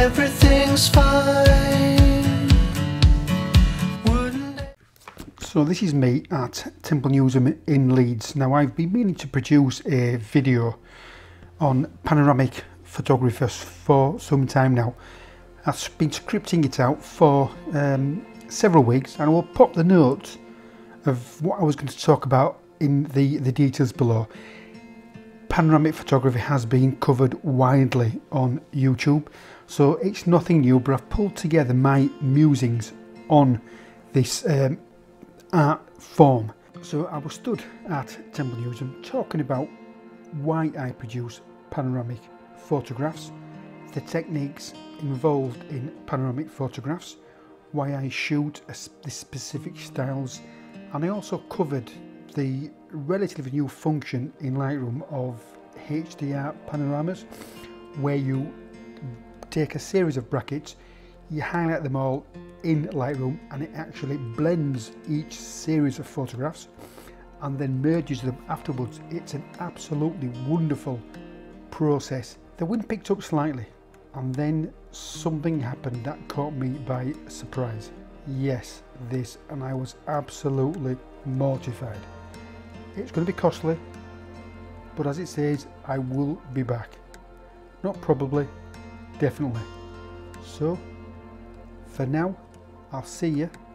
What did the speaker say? everything's fine. So this is me at Temple Newsam in Leeds. Now I've been meaning to produce a video on panoramic photographers for some time now. I've been scripting it out for several weeks, and I will pop the notes of what I was going to talk about in the details below. Panoramic photography has been covered widely on YouTube, so it's nothing new, but I've pulled together my musings on this art form. So I was stood at Temple Newsam talking about why I produce panoramic photographs, the techniques involved in panoramic photographs, why I shoot the specific styles, and I also covered the relatively new function in Lightroom of HDR panoramas, where you take a series of brackets, you highlight them all in Lightroom, and it actually blends each series of photographs and then merges them afterwards. It's an absolutely wonderful process. The wind picked up slightly, and then something happened that caught me by surprise. Yes, this, and I was absolutely mortified. It's going to be costly, but as it says, I will be back. Not probably, definitely. So, for now, I'll see you